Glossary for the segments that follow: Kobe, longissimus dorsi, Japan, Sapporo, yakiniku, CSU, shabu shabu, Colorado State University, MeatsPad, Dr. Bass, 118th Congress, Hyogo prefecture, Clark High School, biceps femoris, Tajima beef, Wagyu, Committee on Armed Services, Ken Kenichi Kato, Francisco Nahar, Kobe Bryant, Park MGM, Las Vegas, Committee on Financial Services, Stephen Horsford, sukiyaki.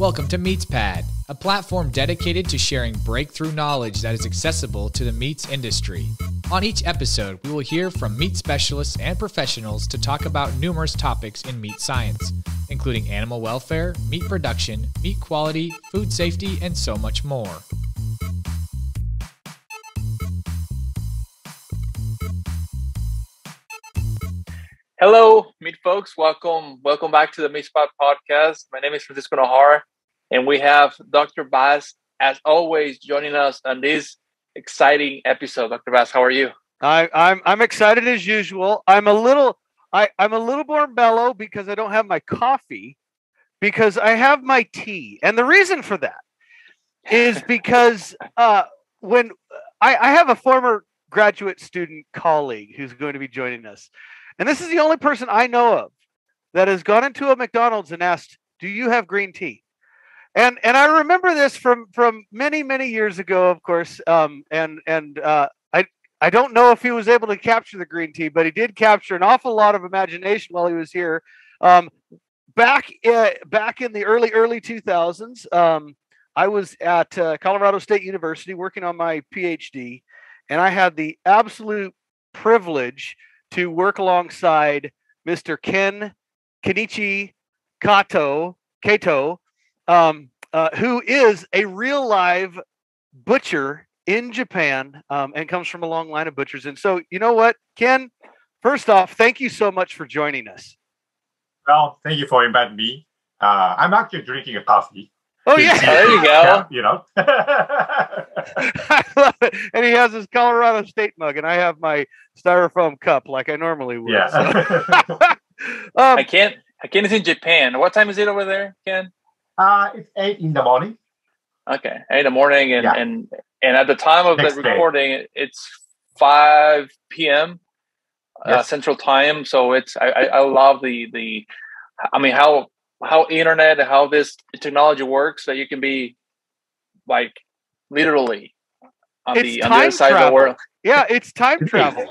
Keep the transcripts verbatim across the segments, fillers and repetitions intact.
Welcome to MeatsPad, a platform dedicated to sharing breakthrough knowledge that is accessible to the meats industry. On each episode, we will hear from meat specialists and professionals to talk about numerous topics in meat science, including animal welfare, meat production, meat quality, food safety, and so much more. Hello, meat folks. Welcome welcome back to the MeatsPad podcast. My name is Francisco Nahar, and we have Doctor Bass, as always, joining us on this exciting episode. Doctor Bass, how are you? I, I'm I'm excited as usual. I'm a little I, I'm a little more mellow because I don't have my coffee, because I have my tea. And the reason for that is because uh, when I, I have a former graduate student colleague who's going to be joining us. And this is the only person I know of that has gone into a McDonald's and asked, do you have green tea? And and I remember this from from many, many years ago, of course. Um, and and uh, I, I don't know if he was able to capture the green tea, but he did capture an awful lot of imagination while he was here. Um, back, uh, back in the early, early two thousands, um, I was at uh, Colorado State University working on my P H D, and I had the absolute privilege to work alongside Mister Ken Kenichi Kato, Kato um, uh, who is a real live butcher in Japan um, and comes from a long line of butchers. And so, you know what, Ken, first off, thank you so much for joining us. Well, thank you for inviting me. Uh, I'm actually drinking a coffee. Oh, yeah. There you go. Yeah, you know. I love it. And he has his Colorado State mug, and I have my styrofoam cup like I normally would. Yeah. So. um, I can't. I can't. It's in Japan. What time is it over there, Ken? Uh, it's eight in the morning. Okay, eight in the morning, and yeah. and, and at the time of Next the recording, day. It's five P M Yes. Uh, Central Time. So it's. I, I, I love the the. I mean, how. how internet, how this technology works, that you can be like literally on it's the on the other side travel. of the world. Yeah, it's time travel.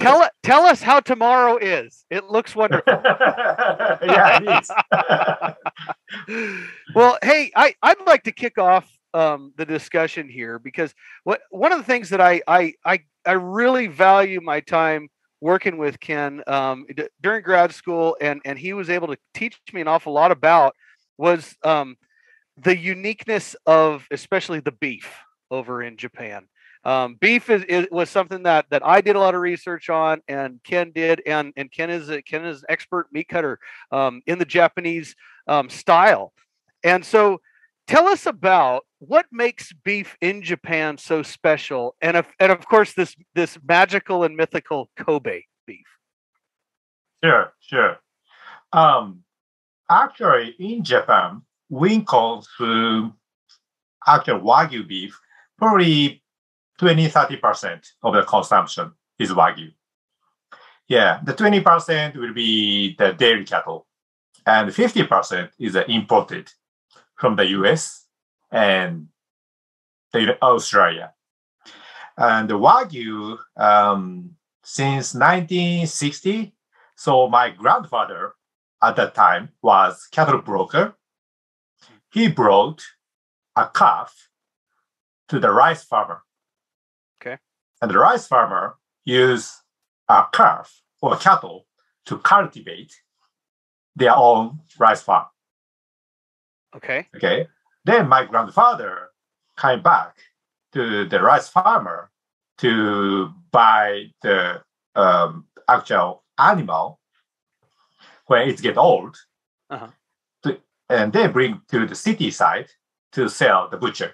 tell tell us how tomorrow is. It looks wonderful. Yeah, it is. Well, hey, I, I'd like to kick off um, the discussion here, because what one of the things that I I I, I really value my time working with Ken um, d during grad school, and, and he was able to teach me an awful lot about was um, the uniqueness of especially the beef over in Japan. Um, beef is, is was something that that I did a lot of research on, and Ken did, and and Ken is a, Ken is an expert meat cutter um, in the Japanese um, style. And so, tell us about what makes beef in Japan so special, and of and of course this this magical and mythical Kobe beef. Sure, sure. Um, actually, in Japan, we call to actual Wagyu beef probably twenty to thirty percent of the consumption is Wagyu. Yeah, the twenty percent will be the dairy cattle, and fifty percent is the imported from the U S and the Australia. And the Wagyu, um, since nineteen sixty, so my grandfather at that time was cattle broker. He brought a calf to the rice farmer. Okay. And the rice farmer used a calf or cattle to cultivate their own rice farm. Okay. Okay. Then my grandfather came back to the rice farmer to buy the um, actual animal when it gets old, uh-huh. to, and then bring to the city side to sell the butcher.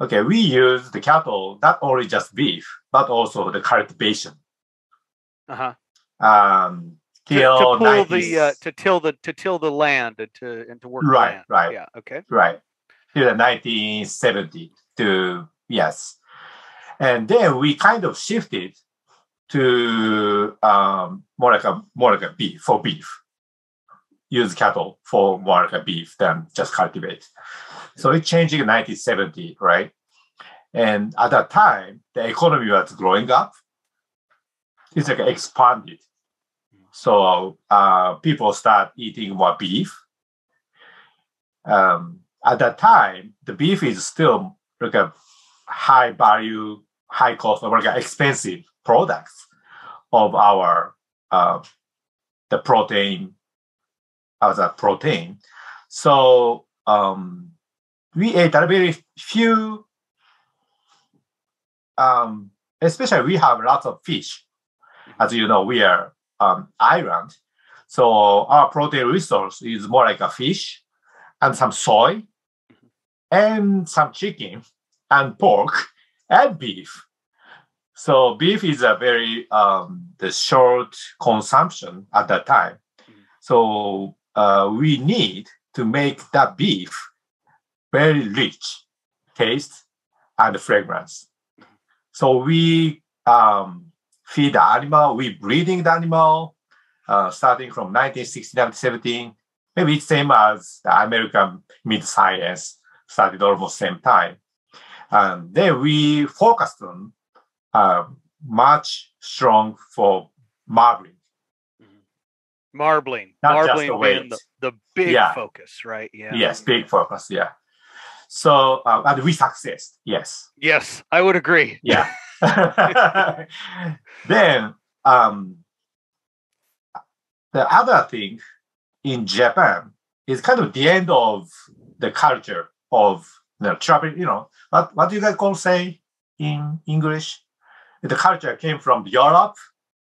Okay, we use the cattle not only just beef but also the cultivation. Uh huh. Um. To, to pull the uh, to till the to till the land and to and to work right the land. right yeah okay right till the nineteen seventies to yes, and then we kind of shifted to um, more like a more like a beef for beef use cattle for more like a beef than just cultivate, so it changed in nineteen seventy, right? And at that time the economy was growing up, it's like expanded. So uh, people start eating more beef, Um, at that time, the beef is still like a high value, high cost, or like expensive products of our uh, the protein as a protein. So um, we ate a very few. Um, especially, we have lots of fish. As you know, we are um, island, so our protein resource is more like a fish, and some soy, and some chicken, and pork, and beef. So beef is a very um, the short consumption at that time. So uh, we need to make that beef very rich, taste and fragrance. So we um, feed the animal, we breeding the animal, uh, starting from nineteen sixteen, nineteen seventeen, maybe it's same as the American meat science started almost same time. And then we focused on uh, much strong for marbling. Mm-hmm. Marbling, Not marbling being the, the big yeah. focus, right? Yeah. Yes, big focus, yeah. So, uh, and we success, yes. Yes, I would agree. Yeah. Then, um, the other thing in Japan is kind of the end of the culture of the traveling, you know, what, what do you guys call say in English? The culture came from Europe,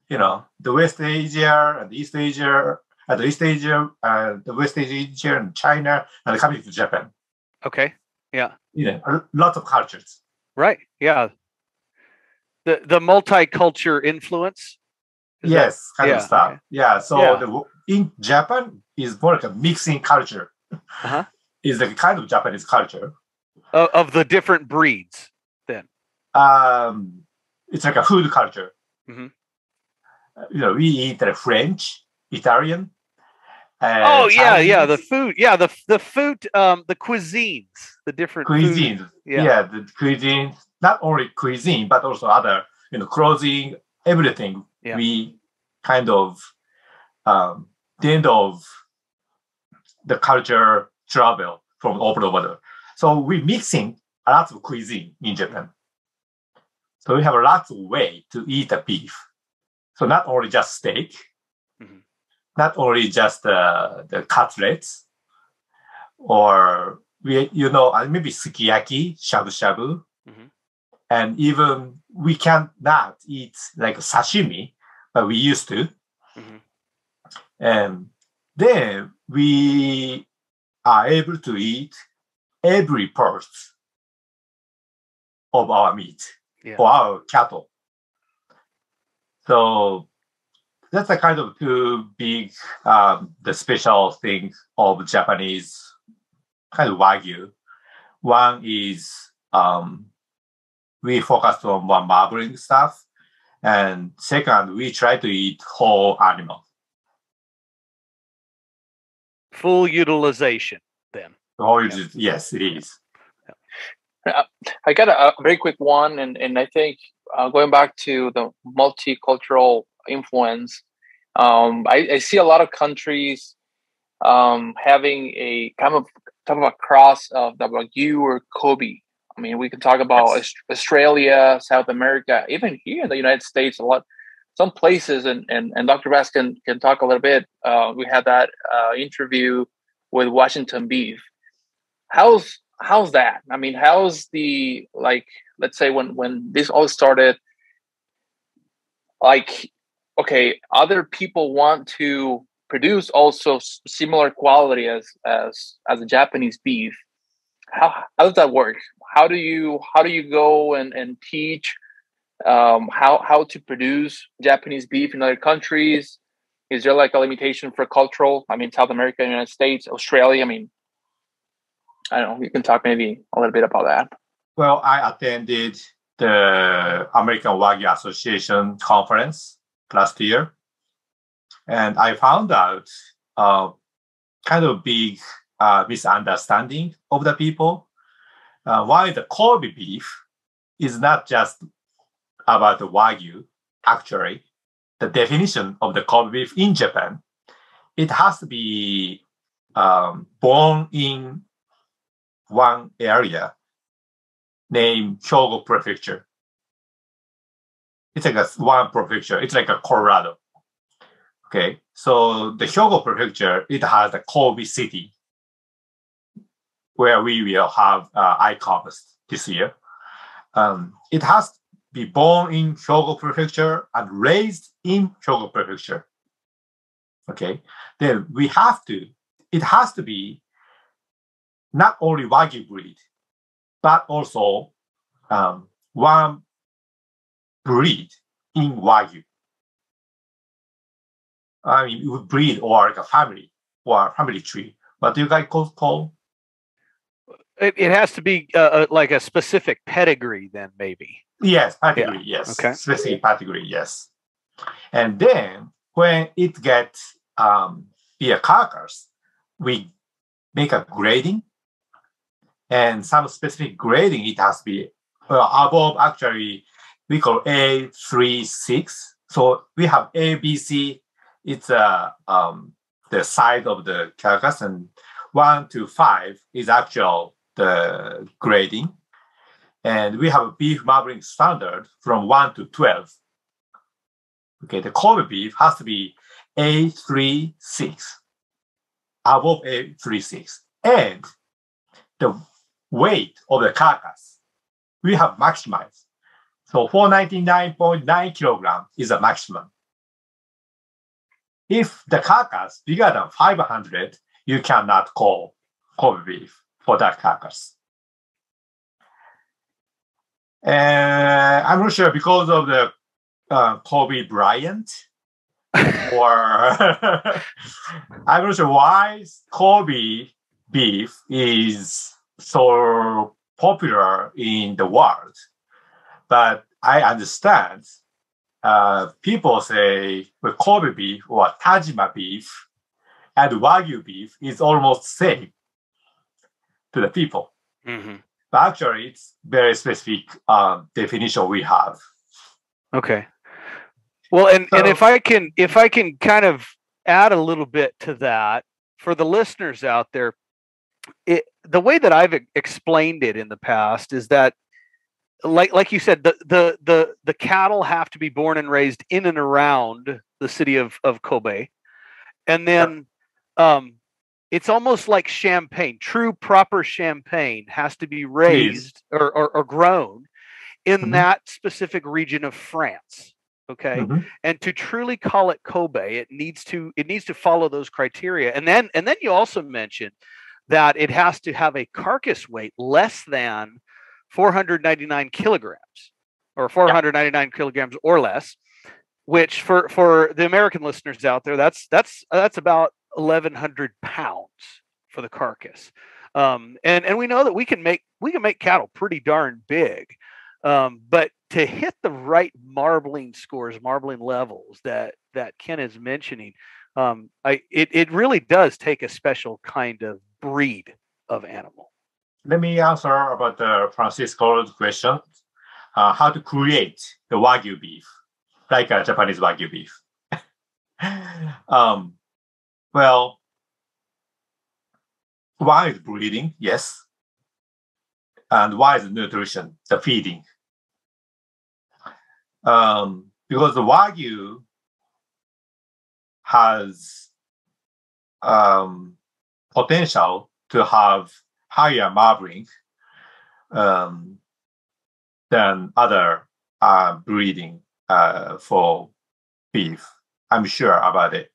you know, the West Asia and East Asia, and the East Asia, uh, the West Asia and China, and coming to Japan. Okay. Yeah. Yeah. Lots of cultures. Right. Yeah. The the multicultural influence. Yes, that? kind yeah. of stuff. Okay. Yeah. So yeah. The, in Japan is more like a mixing culture. Uh-huh. Is the kind of Japanese culture. Of, of the different breeds, then. Um, it's like a food culture. Mm-hmm. Uh, you know, we eat the French, Italian. Uh, oh yeah, Chinese. yeah. The food, yeah. The the food, um, the cuisines, the different cuisines. Food. Yeah. yeah, the cuisine. Not only cuisine, but also other, you know, clothing, everything. Yeah. We kind of um, the end of the culture travel from all over the. So we're mixing a lot of cuisine in Japan. So we have a lot of way to eat a beef. So not only just steak. Mm-hmm. Not only just uh, the cutlets, or we, you know, maybe sukiyaki, shabu shabu, mm-hmm. and even we cannot eat like sashimi, but we used to. Mm-hmm. And then we are able to eat every part of our meat yeah. or our cattle. So. That's a kind of two big, um, the special thing of Japanese kind of Wagyu. One is um, we focus on one marbling stuff. And second, we try to eat whole animal. Full utilization then. Oh, yeah. Yes, it is. Yeah. I got a, a very quick one. And, and I think uh, going back to the multicultural influence. Um, I, I see a lot of countries um, having a kind of kind of a cross of the Wagyu or Kobe. I mean, we can talk about yes. Australia, South America, even here in the United States. A lot, some places, and and, and Doctor Bass can, can talk a little bit. Uh, we had that uh, interview with Washington beef. How's how's that? I mean, how's the like? Let's say when when this all started. Like, okay, other people want to produce also similar quality as as as a Japanese beef. How how does that work? How do you how do you go and and teach um, how how to produce Japanese beef in other countries? Is there like a limitation for cultural? I mean, South America, United States, Australia. I mean, I don't know. You can talk maybe a little bit about that. Well, I attended the American Wagyu Association conference last year. And I found out a uh, kind of big uh, misunderstanding of the people. Uh, why the Kobe beef is not just about the Wagyu. Actually, the definition of the Kobe beef in Japan, it has to be um, born in one area named Hyogo prefecture. It's like a one prefecture. It's like a Colorado. Okay, so the Hyogo prefecture, it has a Kobe city where we will have uh, I-Cops this year. Um, it has to be born in Hyogo prefecture and raised in Hyogo prefecture. Okay, then we have to, it has to be not only Wagyu breed, but also um, one breed in Wagyu. I mean, you would breed or like a family or a family tree. What do you guys call? It, it has to be uh, like a specific pedigree, then maybe. Yes, pedigree. Yeah. Yes, okay. Specific pedigree. Yes, and then when it gets um, be a carcass, we make a grading, and some specific grading it has to be uh, above. Actually, we call A three six. So we have A B C. It's uh, um, the size of the carcass, and one to five is actual the grading. And we have a beef marbling standard from one to twelve. Okay, the Kobe beef has to be A thirty-six, above A thirty-six. And the weight of the carcass, we have maximized. So four ninety-nine point nine kilograms is a maximum. If the carcass bigger than five hundred, you cannot call Kobe beef for that carcass. And I'm not sure because of the uh, Kobe Bryant, or I'm not sure why Kobe beef is so popular in the world. But I understand. Uh, people say well, Kobe beef or Tajima beef and Wagyu beef is almost same to the people. Mm-hmm. But actually, it's very specific um, definition we have. Okay. Well, and, so, and if I can, if I can kind of add a little bit to that for the listeners out there, it, the way that I've explained it in the past is that Like like you said, the, the the the cattle have to be born and raised in and around the city of of Kobe, and then um, it's almost like champagne. True, proper champagne has to be raised or, or or grown in mm-hmm. that specific region of France. Okay, mm-hmm. and to truly call it Kobe, it needs to it needs to follow those criteria. And then and then you also mentioned that it has to have a carcass weight less than four ninety-nine kilograms or four ninety-nine yeah. kilograms or less, which for, for the American listeners out there, that's, that's, that's about eleven hundred pounds for the carcass. Um, and, and we know that we can make, we can make cattle pretty darn big. Um, but to hit the right marbling scores, marbling levels that, that Ken is mentioning, um, I, it, it really does take a special kind of breed of animal. Let me answer about the Francisco's question, uh, how to create the Wagyu beef, like a Japanese Wagyu beef. um, well, one is breeding, yes. And one is nutrition, the feeding. Um, because the Wagyu has um, potential to have higher marbling um, than other uh, breeding uh, for beef. I'm sure about it.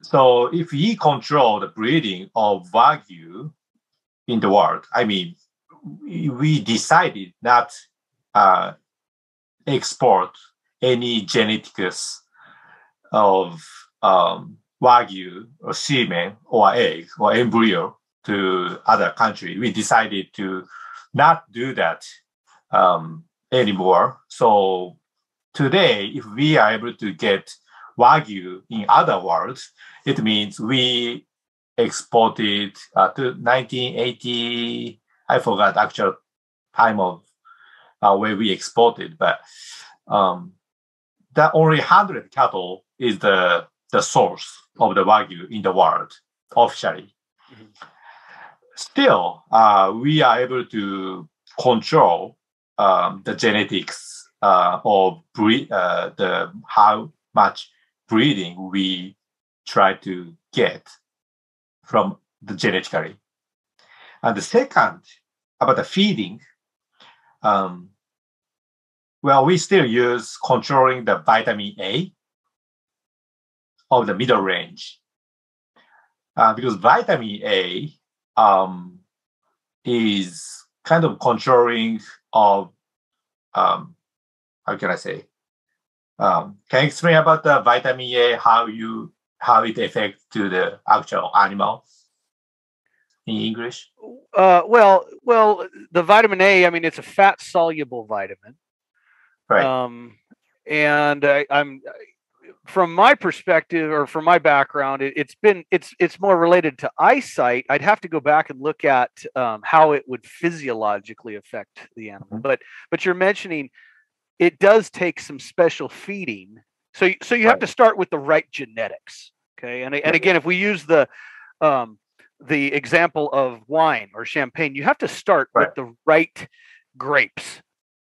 So if we control the breeding of Wagyu in the world, I mean, we decided not uh, export any genetics of um, Wagyu or semen or egg or embryo to other country. We decided to not do that um, anymore. So today, if we are able to get Wagyu in other worlds, it means we exported uh, to nineteen eighty, I forgot actual time of uh, where we exported, but um, that only one hundred cattle is the, the source of the Wagyu in the world officially. Mm-hmm. still uh, we are able to control um, the genetics uh, of bre- uh, the how much breeding we try to get from the genetically. And the second, about the feeding, um, well, we still use controlling the vitamin A of the middle range uh, because vitamin A um, is kind of controlling of, um, how can I say? Um, can you explain about the vitamin A, how you how it affects to the actual animal in English? Uh, well, well, the vitamin A, I mean, it's a fat-soluble vitamin. Right. Um, and I, I'm, from my perspective or from my background, it, it's been it's it's more related to eyesight. I'd have to go back and look at um, how it would physiologically affect the animal. But but you're mentioning it does take some special feeding. So so you have to start with the right genetics. Okay, and and again, if we use the um, the example of wine or champagne, you have to start right. with the right grapes.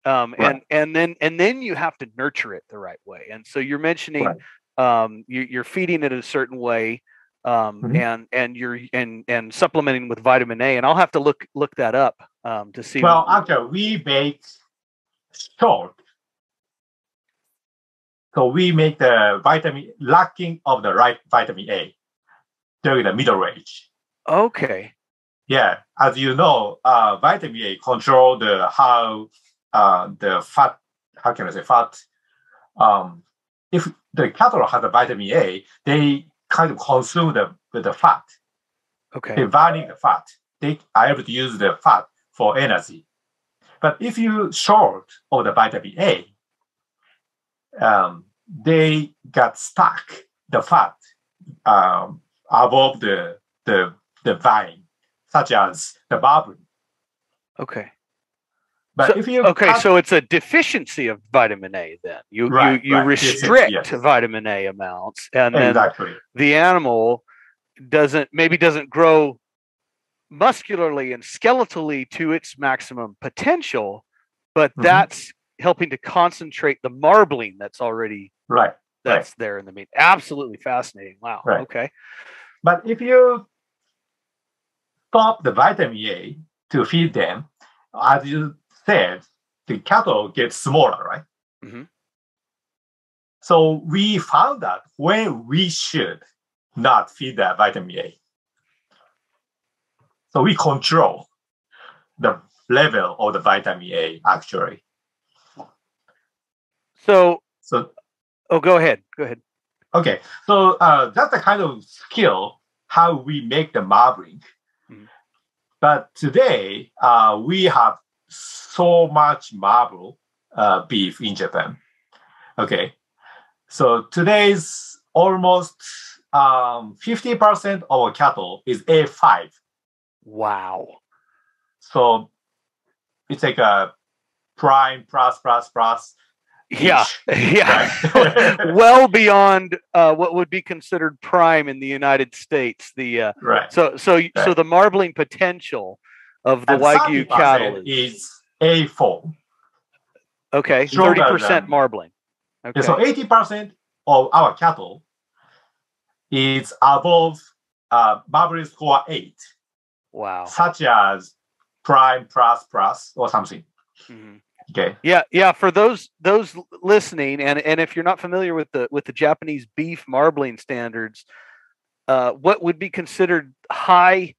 Um, right. and, and then and then you have to nurture it the right way. And so you're mentioning right. um, you, you're feeding it a certain way, um, mm-hmm. and and you're and and supplementing with vitamin A. And I'll have to look look that up um, to see. Well, after we bake salt, so we make the vitamin lacking of the right vitamin A during the middle range. Okay. Yeah, as you know, uh, vitamin A control the how. Uh, the fat, how can I say fat? Um, if the cattle has a vitamin A, they kind of consume the the fat. Okay. They burning the fat. They are able to use the fat for energy. But if you short of the vitamin A, um, they got stuck the fat um, above the the the vine, such as the bourbon. Okay. But so, if you okay, cut, so it's a deficiency of vitamin A then. You right, you, you right. restrict yes, yes. vitamin A amounts and exactly. then the animal doesn't maybe doesn't grow muscularly and skeletally to its maximum potential, but mm-hmm. that's helping to concentrate the marbling that's already right that's right. there in the meat. Absolutely fascinating. Wow. Right. Okay. But if you stop the vitamin A to feed them, as you said, the cattle get smaller, right? Mm-hmm. So we found that when we should not feed that vitamin A. So we control the level of the vitamin A, actually. So, so oh, go ahead. Go ahead. Okay. So uh, that's the kind of skill, how we make the marbling. Mm-hmm. But today, uh, we have so much marble uh, beef in Japan. Okay, so today's almost um, fifty percent of our cattle is A five. Wow. So it's like a prime plus, plus, plus. Each, yeah, yeah. Right? Well beyond uh, what would be considered prime in the United States. The uh, right. So so right. so the marbling potential of the and Wagyu cattle is A four. Okay, thirty percent marbling. Okay. So eighty percent of our cattle is above uh, marbling score eight. Wow. Such as prime plus plus or something. Mm-hmm. Okay. Yeah, yeah. For those those listening, and, and if you're not familiar with the with the Japanese beef marbling standards, uh, what would be considered high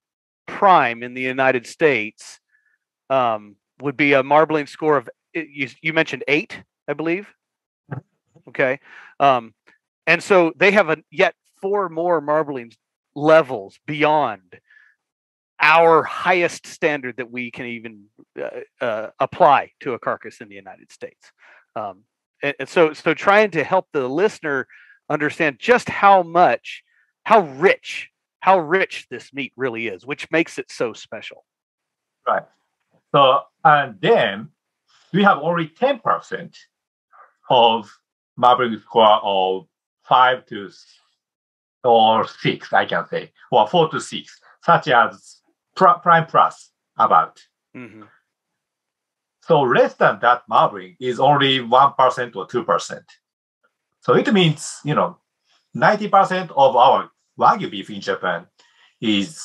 prime in the United States um, would be a marbling score of you, you mentioned eight, I believe. Okay, um, and so they have a yet four more marbling levels beyond our highest standard that we can even uh, uh, apply to a carcass in the United States. Um, and, and so, so trying to help the listener understand just how much, how rich. How rich this meat really is, which makes it so special. Right. So, and then we have only ten percent of marbling score of five to or six, I can say, or four to six, such as prime plus about. Mm-hmm. So less than that marbling is only one percent or two percent. So it means, you know, ninety percent of our Wagyu beef in Japan is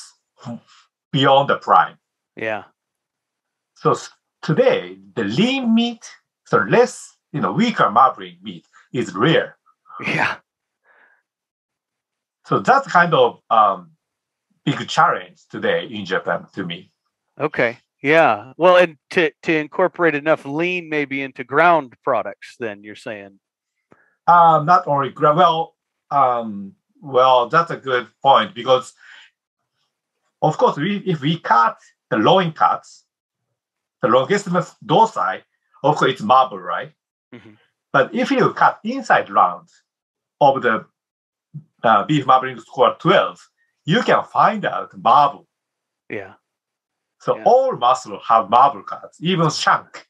beyond the prime. Yeah. So today, the lean meat, so less, you know, weaker marbling meat is rare. Yeah. So that's kind of um, big challenge today in Japan to me. Okay. Yeah. Well, and to, to incorporate enough lean maybe into ground products, then you're saying? Um, not only ground. Well, um, well, that's a good point because, of course, we, if we cut the loin cuts, the longissimus dorsi, of course, it's marble, right? Mm-hmm. But if you cut inside rounds of the uh, beef marbling score twelve, you can find out marble. Yeah. So yeah. all muscle have marble cuts, even shank.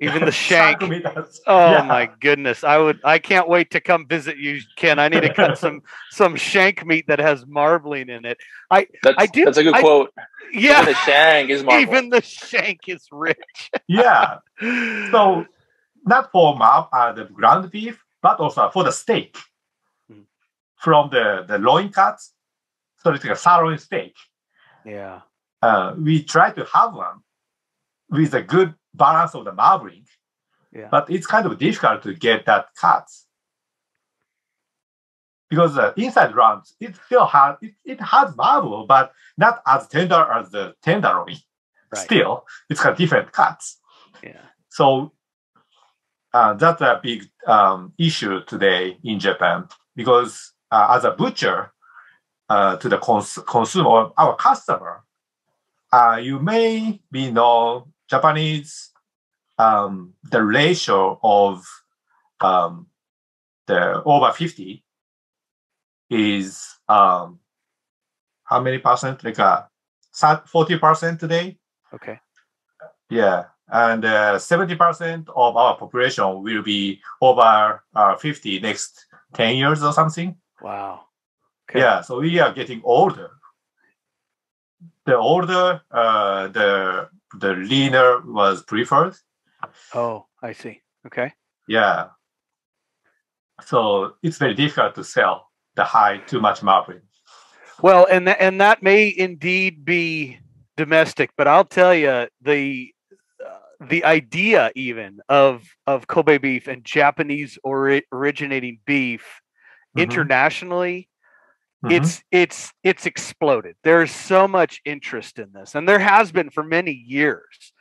Even the shank. shank oh yeah. my goodness! I would. I can't wait to come visit you, Ken. I need to cut some some shank meat that has marbling in it. I. That's, I do. That's a good I, quote. Yeah. Even the shank is marble. Even the shank is rich. yeah. So not for marb uh, the ground beef, but also for the steak mm. from the the loin cuts. So it's like a sirloin steak. Yeah. Uh, we try to have one with a good balance of the marbling, yeah. but it's kind of difficult to get that cut because the inside rounds it still has it, it has marble, but not as tender as the tenderloin. Right. Still, it's got different cuts. Yeah. So uh, that's a big um, issue today in Japan because uh, as a butcher uh, to the cons consumer, our customer. Uh, you may be know Japanese um, the ratio of um, the over fifty is um, how many percent? Like a uh, forty percent today. Okay. Yeah, and uh, seventy percent of our population will be over uh, fifty next ten years or something. Wow. Okay. Yeah, so we are getting older. The older, uh, the the leaner was preferred. Oh, I see. Okay. Yeah. So it's very difficult to sell the high too much marbling. Well, and th and that may indeed be domestic, but I'll tell you the uh, the idea even of of Kobe beef and Japanese ori originating beef mm-hmm. internationally. Mm-hmm. It's it's it's exploded. There's so much interest in this, and there has been for many years.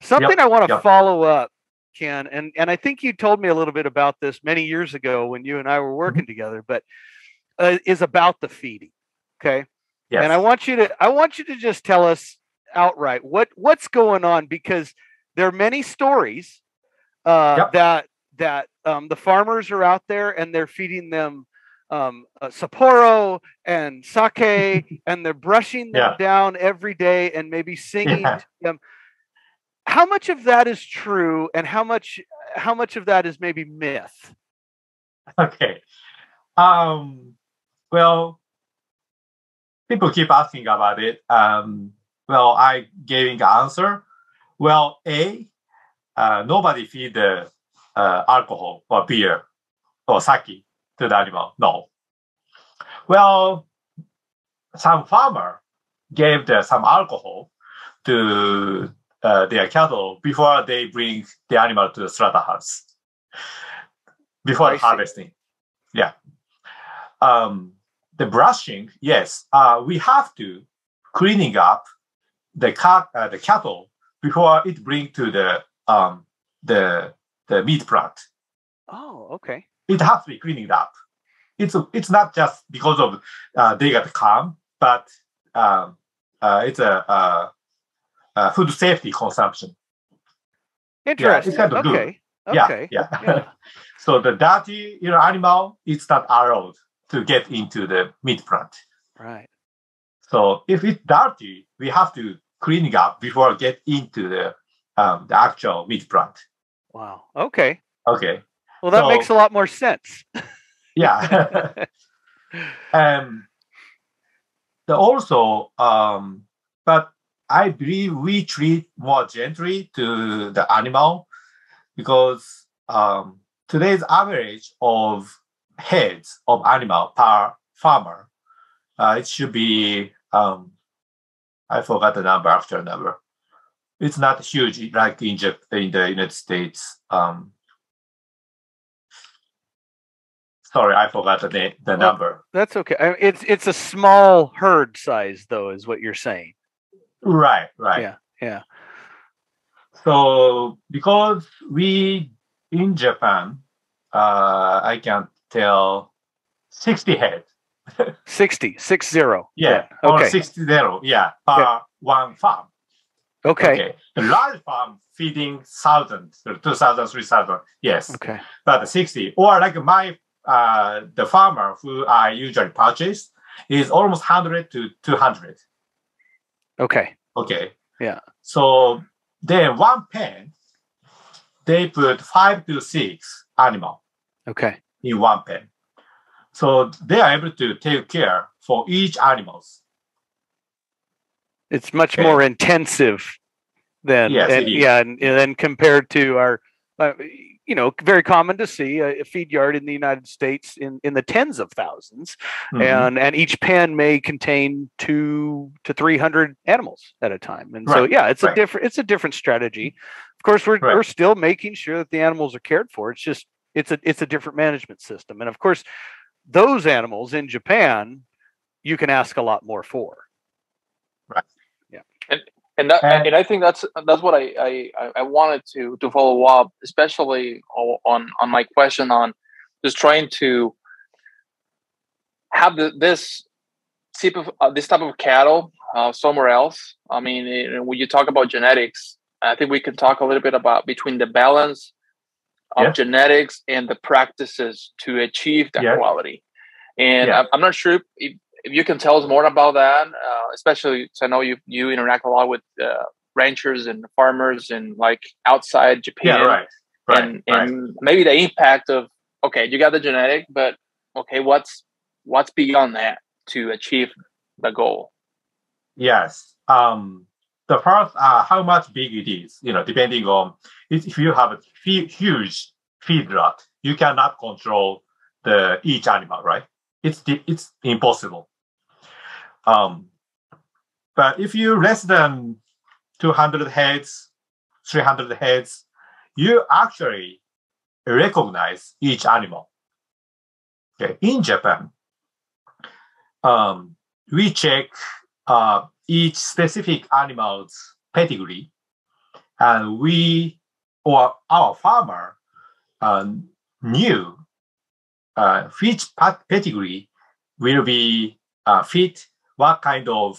Something yep, I want to yep. follow up, Ken, and and I think you told me a little bit about this many years ago when you and I were working mm-hmm. together, but uh, is about the feeding. Okay, yes. And I want you to I want you to just tell us outright what what's going on because there are many stories uh, yep. that that um, the farmers are out there and they're feeding them. Um, uh, Sapporo and sake, and they're brushing them yeah. down every day and maybe singing yeah. to them. How much of that is true, and how much how much of that is maybe myth? Okay. Um, well, people keep asking about it. Um, well, I gave an answer. Well, A, uh, nobody feed the uh, alcohol or beer or sake. To the animal? No. Well, some farmer gave the, some alcohol to uh, their cattle before they bring the animal to the slaughterhouse, before harvesting. Yeah. Um, the brushing, yes, uh, we have to cleaning up the cat, uh, the cattle before it bring to the um, the the meat plant. Oh, okay. It has to be cleaned up. It's it's not just because of uh, they got calm, but um, uh, it's a, a, a food safety consumption. Interesting. Yeah, it's kind of okay. Good. Okay. Yeah. yeah. yeah. So the dirty you know animal, it's not allowed to get into the meat plant. Right. So if it's dirty, we have to clean it up before it get into the um, the actual meat plant. Wow. Okay. Okay. Well, that so, makes a lot more sense. yeah. um, the also, um, but I believe we treat more gently to the animal because um, today's average of heads of animal per farmer, uh, it should be, um, I forgot the number after number. It's not huge like in, Japan, in the United States. Um, Sorry, I forgot the, name, the well, number. That's okay. I mean, it's it's a small herd size, though, is what you're saying. Right, right. Yeah, yeah. So because we, in Japan, uh, I can tell sixty head. sixty, six zero. Yeah, yeah. Okay. Or sixty zero, yeah, per yeah. one farm. Okay. Okay. The large farm feeding thousands, two thousand, three thousand, yes. Okay. But sixty, or like my... Uh, the farmer who I usually purchase is almost one hundred to two hundred. Okay. Okay. Yeah. So then one pen, they put five to six animal. Okay. In one pen. So they are able to take care for each animals. It's much okay. more intensive than, yes, and, yeah, and, and then compared to our, uh, you know, very common to see a feed yard in the United States in, in the tens of thousands. Mm-hmm. And, and each pen may contain two to three hundred animals at a time. And right. so, yeah, it's right. a different, it's a different strategy. Of course, we're, right. we're still making sure that the animals are cared for. It's just, it's a, it's a different management system. And of course, those animals in Japan, you can ask a lot more for. Right. Yeah. And And, that, and I think that's that's what I, I, I wanted to, to follow up, especially on, on my question on just trying to have the, this type of uh, this type of cattle uh, somewhere else. I mean, it, when you talk about genetics, I think we can talk a little bit about between the balance of yeah. genetics and the practices to achieve that yeah. quality. And yeah. I'm not sure if. If you can tell us more about that, uh, especially because I know you you interact a lot with uh, ranchers and farmers and like outside Japan, yeah, right, right, and, right. and maybe the impact of okay, you got the genetic, but okay, what's what's beyond that to achieve the goal? Yes, um, the first, uh, how much big it is, you know, depending on if you have a huge feedlot, you cannot control the each animal, right? It's it's impossible. Um, but if you're less than two hundred heads, three hundred heads, you actually recognize each animal. Okay. In Japan, um, we check uh, each specific animal's pedigree, and we or our farmer um, knew uh, which pedigree will be Uh, fit what kind of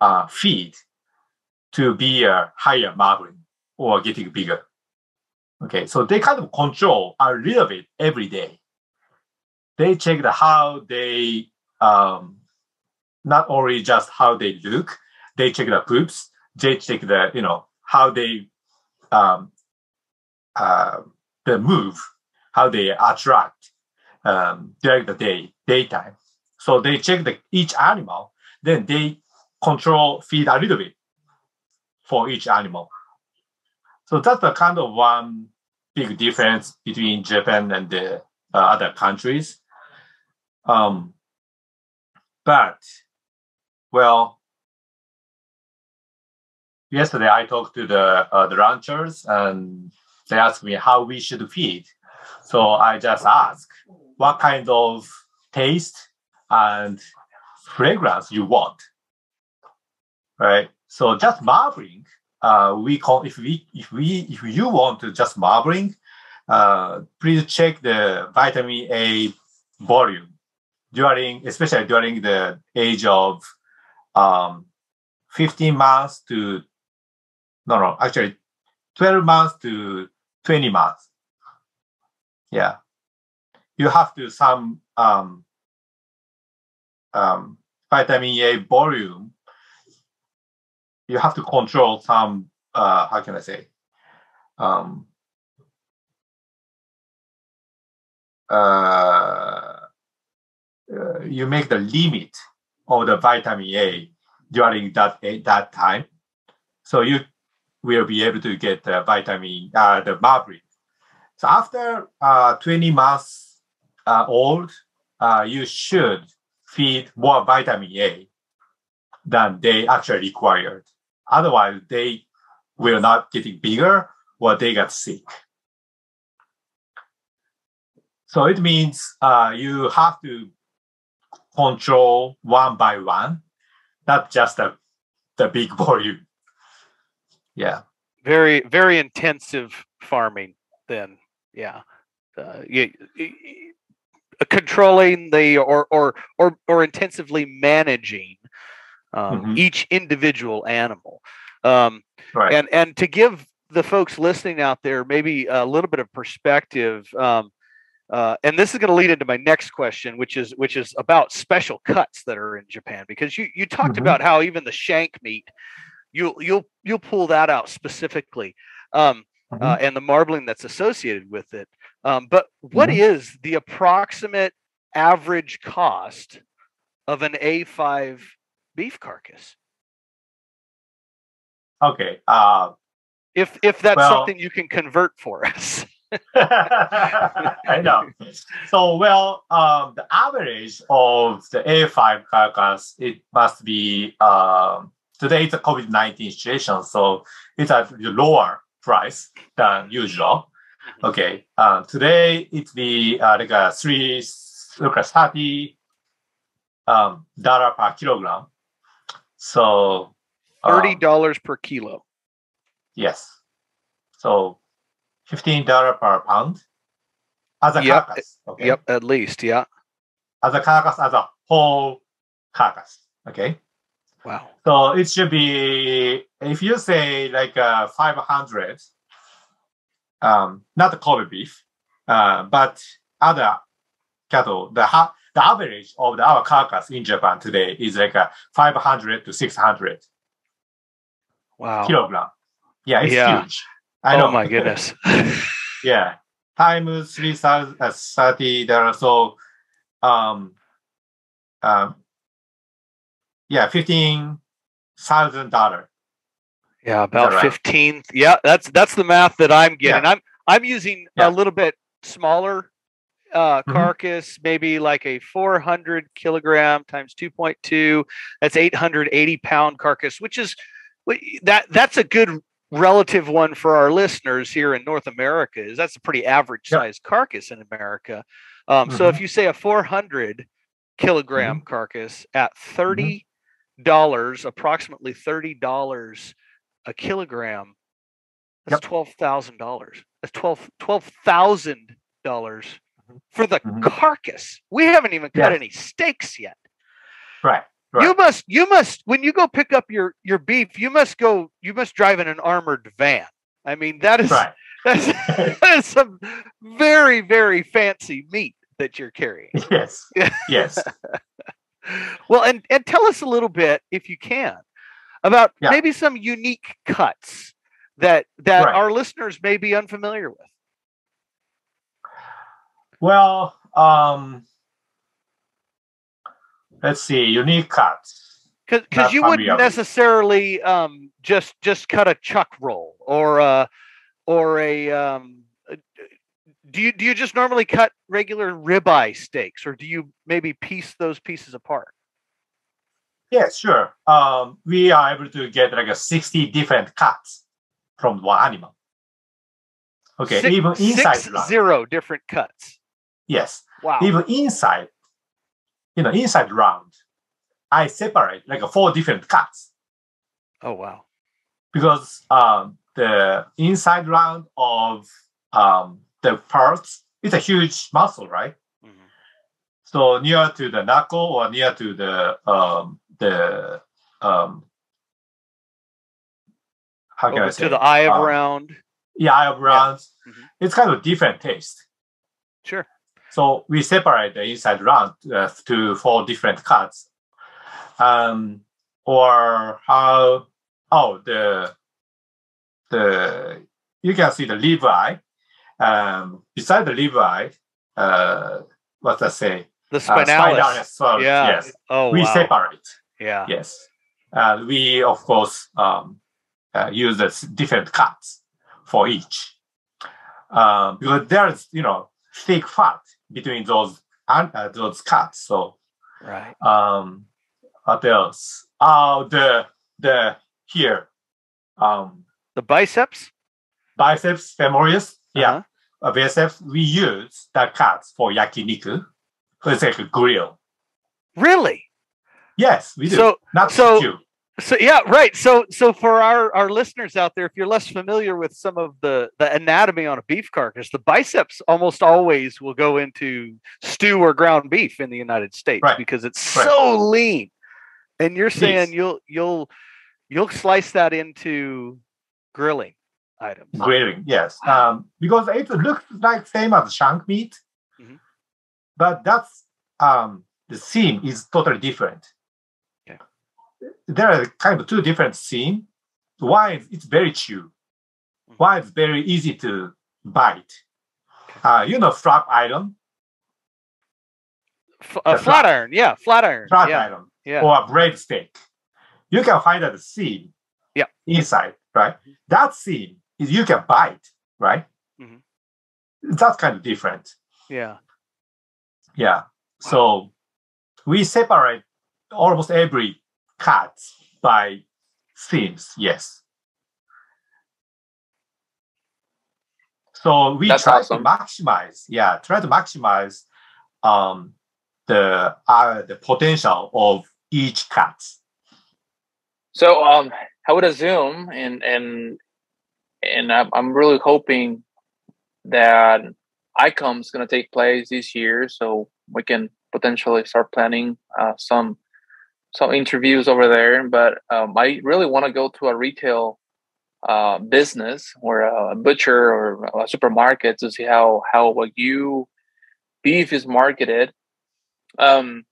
uh, feed to be a higher marbling or getting bigger. Okay, so they kind of control a little bit every day. They check the how they, um, not only just how they look, they check the poops, they check the, you know, how they, um, uh, the move, how they attract um, during the day, daytime. So they check the, each animal, then they control feed a little bit for each animal. So that's the kind of one big difference between Japan and the uh, other countries. Um, but, well, yesterday I talked to the, uh, the ranchers and they asked me how we should feed. So I just asked what kind of taste and fragrance you want, right? So just marbling, uh, we call if we if we if you want to just marbling, uh, please check the vitamin A volume during, especially during the age of um, fifteen months to no no actually twelve months to twenty months. Yeah, you have to some. Um, Um, vitamin A volume, you have to control some, uh, how can I say, um, uh, uh, you make the limit of the vitamin A during that, that time. So you will be able to get uh, vitamin, uh, the marblin. So after uh, twenty months uh, old, uh, you should feed more vitamin A than they actually required. Otherwise, they will not get bigger or they got sick. So it means uh, you have to control one by one, not just the, the big volume. Yeah. Very, very intensive farming then. Yeah. Uh, you, you, controlling the or, or, or, or intensively managing um, mm-hmm. each individual animal. Um, right. And, and to give the folks listening out there maybe a little bit of perspective, um, Uh, and this is going to lead into my next question, which is which is about special cuts that are in Japan, because you you talked mm-hmm. about how even the shank meat, you'll you'll you'll pull that out specifically, um, mm-hmm. uh, and the marbling that's associated with it. Um, but what mm-hmm. is the approximate average cost of an A five beef carcass? Okay, uh, if if that's well, something you can convert for us. I know. So, well, um, the average of the A five carcass, it must be, um, today it's a COVID nineteen situation, so it's at the lower price than usual. Okay. Uh, today it'd be uh, like a three, like a thirty um, dollar per kilogram. So um, thirty dollars per kilo. Yes. So. fifteen dollars per pound as a yep. carcass. Okay? Yep, at least, yeah. As a carcass, as a whole carcass. Okay. Wow. So it should be, if you say like uh, five hundred, um, not Kobe beef, uh, but other cattle, the ha- the average of the, our carcass in Japan today is like a five hundred to six hundred wow. kilogram. Yeah, it's yeah. huge. I know. Oh my goodness! Yeah, times three thousand uh, thirty dollars. So, um, um, yeah, fifteen thousand dollars. Yeah, about right? fifteen. Yeah, that's that's the math that I'm getting. Yeah. I'm I'm using yeah. a little bit smaller uh, carcass, mm-hmm. maybe like a four hundred kilogram times two point two. That's eight hundred eighty pound carcass, which is that that's a good relative one for our listeners here in North America. Is that's a pretty average sized yep. carcass in America. Um, mm-hmm. So if you say a four hundred kilogram mm-hmm. carcass at thirty dollars, mm-hmm. approximately thirty dollars a kilogram, that's yep. twelve thousand dollars. That's twelve thousand dollars mm-hmm. for the mm-hmm. carcass. We haven't even cut yes. any steaks yet. Right. Right. You must, you must, when you go pick up your, your beef, you must go, you must drive in an armored van. I mean, that is, right. that's, that is some very, very fancy meat that you're carrying. Yes. Yes. Well, and, and tell us a little bit, if you can, about yeah. maybe some unique cuts that, that right. our listeners may be unfamiliar with. Well, um, let's see, unique cuts. Because you wouldn't necessarily um, just just cut a chuck roll or a, or a. Um, do you do you just normally cut regular ribeye steaks, or do you maybe piece those pieces apart? Yeah, sure. Um, we are able to get like a sixty different cuts from one animal. Okay, six, even inside six zero round. Different cuts. Yes. Wow. Even inside. You know, inside round, I separate like four different cuts. Oh, wow. Because um, the inside round of um, the parts, it's a huge muscle, right? Mm-hmm. So near to the knuckle or near to the, um, the um, how can oh, I say? To the eye of um, round. Yeah, eye of round. Yeah. Mm-hmm. It's kind of different taste. Sure. So we separate the inside round uh, to four different cuts, um, or how? Oh, the the you can see the ribeye. Um, beside the ribeye, uh, what I say? The spinalis. Uh, spinalis yeah. Yes. Oh, we wow. separate. Yeah. Yes. Uh, we of course um, uh, uses different cuts for each. Uh, because there's, you know, thick fat between those uh, those cuts. So, right. Um, what else? Oh, the the here. Um, the biceps, biceps femoris. Yeah, uh-huh. uh, biceps. We use that cuts for yakiniku. So it's like a grill. Really? Yes, we do. So, Not so. You. So yeah, right. So so for our, our listeners out there, if you're less familiar with some of the, the anatomy on a beef carcass, the biceps almost always will go into stew or ground beef in the United States right. because it's right. so lean. And you're saying Please. you'll you'll you'll slice that into grilling items. Grilling, yes. Wow. Um, because it looks like same as shank meat, mm-hmm. but that's um, the seam is totally different. There are kind of two different seams. One is it's very chew. One is very easy to bite. Uh, you know, flat iron? F a flat, flat iron, yeah, flat iron. Flat yeah. iron, yeah. Or a braised steak. You can find that seam yeah. inside, right? Mm-hmm. That seam is you can bite, right? Mm-hmm. That's kind of different. Yeah. Yeah. So we separate almost every cuts by seams, yes. So we That's try awesome. to maximize, yeah, try to maximize um, the uh, the potential of each cut. So um, I would assume, and and and I'm really hoping that I COM is going to take place this year, so we can potentially start planning uh, some. Some interviews over there, but um, I really want to go to a retail uh, business or a butcher or a supermarket to see how how Wagyu beef is marketed. Um,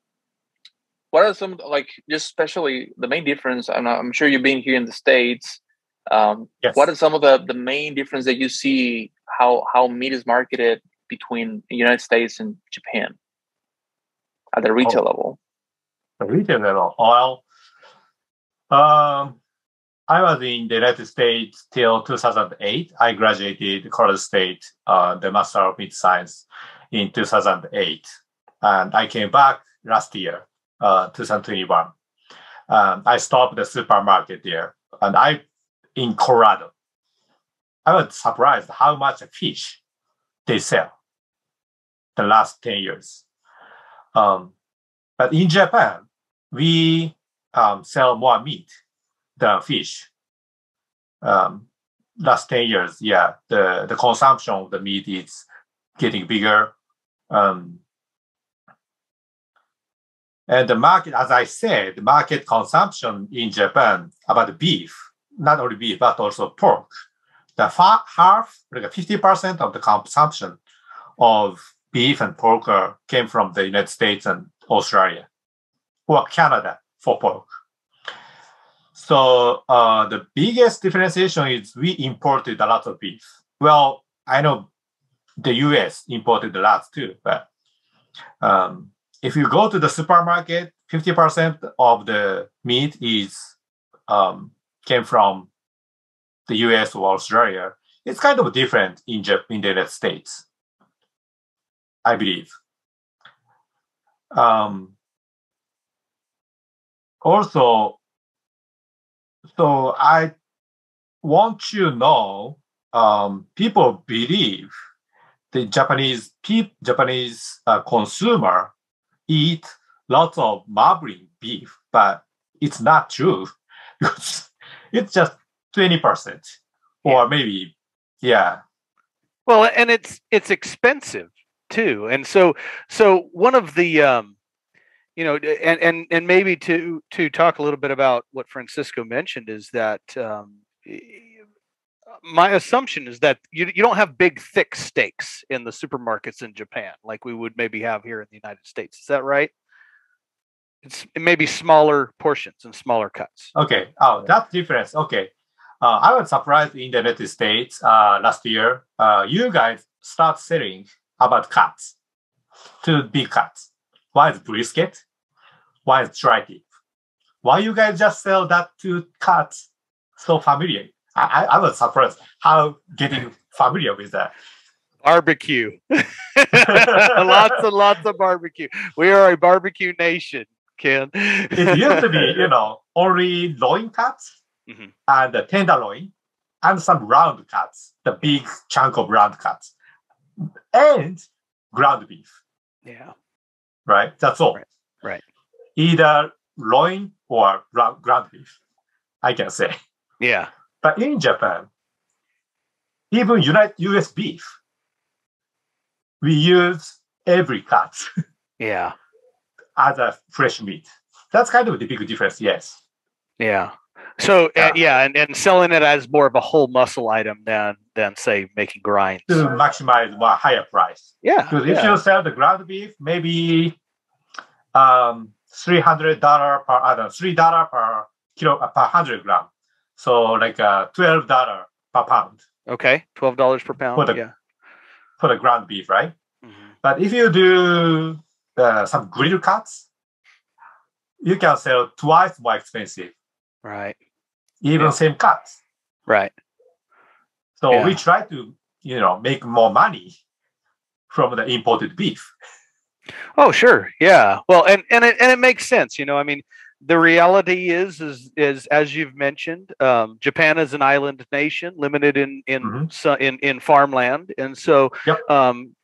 what are some like just especially the main difference? I'm, I'm sure you've been here in the States. Um, yes. What are some of the the main difference that you see how how meat is marketed between the United States and Japan at the retail oh. level? Written at all. Well, um, I was in the United States till two thousand eight. I graduated Colorado State, uh, the Master of Meat Science, in two thousand eight, and I came back last year, uh, two thousand twenty-one. Um, I stopped the supermarket there, and I in Colorado. I was surprised how much fish they sell the last ten years. Um, But in Japan, we um, sell more meat than fish. Um, last ten years, yeah, the, the consumption of the meat is getting bigger. Um, and the market, as I said, the market consumption in Japan about beef, not only beef, but also pork. The far, half, like fifty percent of the consumption of beef and pork are, came from the United States and Australia or Canada for pork. So uh, the biggest differentiation is we imported a lot of beef. Well, I know the U S imported a lot too, but um, if you go to the supermarket, fifty percent of the meat is um, came from the U S or Australia. It's kind of different in, Jap in the United States, I believe. Um, also, so I want you to know, um, people believe the Japanese pe Japanese uh, consumer eat lots of marbling beef, but it's not true. It's just twenty percent or yeah. maybe, yeah. Well, and it's it's expensive too. And so, so one of the, um, you know, and, and, and maybe to, to talk a little bit about what Francisco mentioned is that, um, my assumption is that you, you don't have big, thick steaks in the supermarkets in Japan, like we would maybe have here in the United States. Is that right? It's it maybe smaller portions and smaller cuts. Okay. Oh, that difference. Okay. Uh, I was surprised in the United States, uh, last year, uh, you guys start selling about cuts, two big cuts. One is brisket, one is tri-tip. Why you guys just sell that two cuts so familiar, I, I was surprised how getting familiar with that. Barbecue. Lots and lots of barbecue. We are a barbecue nation, Ken. It used to be, you know, only loin cuts mm-hmm. and the tenderloin and some round cuts, the big chunk of round cuts, and ground beef. Yeah. Right? That's all. Right. Right. Either loin or round, ground beef, I can say. Yeah. But in Japan, even U S beef, we use every cut yeah. as a fresh meat. That's kind of the big difference, yes. Yeah. So, yeah, uh, yeah and, and selling it as more of a whole muscle item than, than say, making grinds. To maximize a higher price. Yeah. Because yeah. if you sell the ground beef, maybe um, three hundred dollars per, I don't know, three dollars per kilo, uh, per one hundred grams. So, like uh, twelve dollars per pound. Okay, twelve dollars per pound, for the, yeah. for the ground beef, right? Mm-hmm. But if you do uh, some grill cuts, you can sell twice more expensive. Right. Even yeah. same cuts. Right. So yeah. we try to, you know, make more money from the imported beef. Oh, sure. Yeah. Well, and, and, it, and it makes sense. You know, I mean, the reality is, is, is as you've mentioned, um, Japan is an island nation, limited in in mm-hmm. so, in, in farmland, and so yep. um,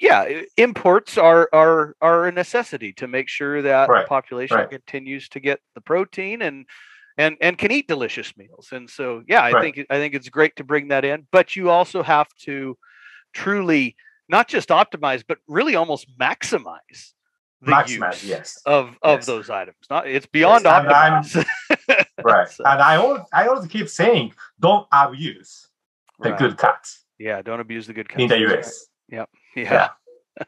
yeah, imports are are are a necessity to make sure that right. the population right. continues to get the protein and and and can eat delicious meals. And so yeah, I right. think I think it's great to bring that in, but you also have to truly not just optimize, but really almost maximize. The maximize, use yes. of of yes. those items. Not it's beyond yes, optimized. Right. So. And I always I always keep saying, don't abuse the right. good cuts. Yeah, don't abuse the good cuts in the U S. Right. Yep. Yeah.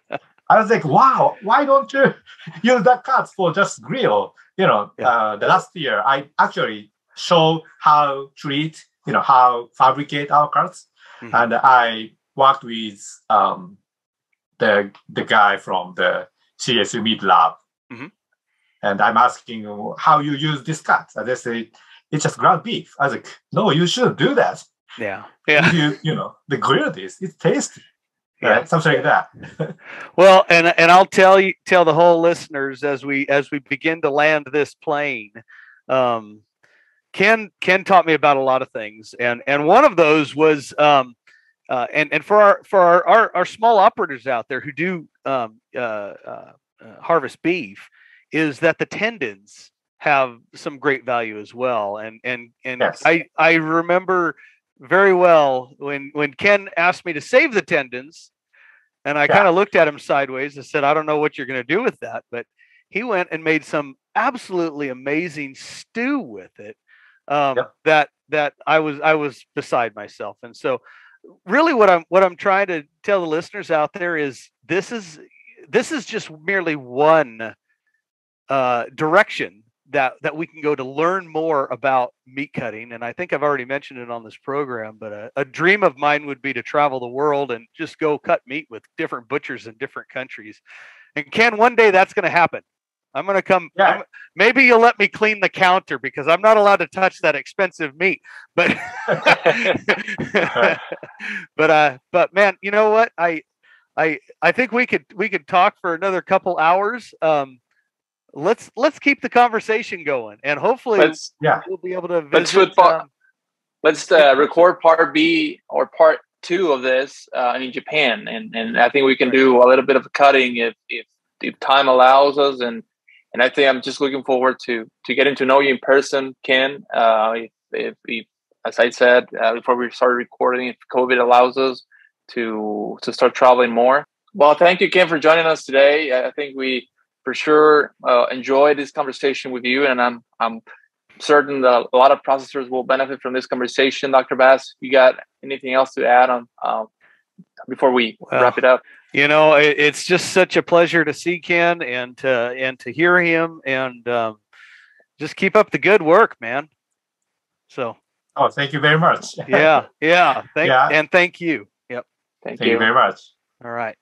yeah. I was like, wow, why don't you use that cut for just grill? You know, yeah. uh, the last year I actually show how treat, you know, how fabricate our cuts, mm-hmm. and I worked with um, the the guy from the C S U Meat Lab. Mm-hmm. And I'm asking how you use this cut. And they say, it's just ground beef. I was like, no, you shouldn't do that. Yeah. Yeah. You, you know, the grilled is, it's tasty. Yeah. Right? Something like that. Well, and and I'll tell you, tell the whole listeners as we as we begin to land this plane. Um, Ken Ken taught me about a lot of things. And and one of those was um Uh, and and for our for our, our our small operators out there who do um, uh, uh, harvest beef, is that the tendons have some great value as well. And and and yes. I I remember very well when when Ken asked me to save the tendons, and I yeah. kind of looked at him sideways and said, I don't know what you're going to do with that, but he went and made some absolutely amazing stew with it. Um, yep. That that I was I was beside myself, and so. Really, what I'm what I'm trying to tell the listeners out there is this is this is just merely one uh, direction that that we can go to learn more about meat cutting. And I think I've already mentioned it on this program, but a, a dream of mine would be to travel the world and just go cut meat with different butchers in different countries. And Ken, one day that's going to happen. I'm going to come. Yeah. I'm, maybe you'll let me clean the counter because I'm not allowed to touch that expensive meat. But, but, uh, but man, you know what? I, I, I think we could we could talk for another couple hours. Um, let's let's keep the conversation going, and hopefully, let's, yeah. we'll be able to. Visit, let's put part, um, let's uh, record part B or part two of this uh, in Japan, and and I think we can do a little bit of cutting if if, if time allows us and. And I think I'm just looking forward to to getting to know you in person, Ken. Uh, if, if, if as I said uh, before we started recording, if COVID allows us to to start traveling more. Well, thank you, Ken, for joining us today. I think we for sure uh, enjoyed this conversation with you, and I'm I'm certain that a lot of processors will benefit from this conversation. Doctor Bass, you got anything else to add on um, before we well. wrap it up? You know, it's just such a pleasure to see Ken and to, and to hear him, and um, just keep up the good work, man. So, oh, thank you very much. yeah, yeah, thank, yeah, and thank you. Yep, thank, thank you. you very much. All right.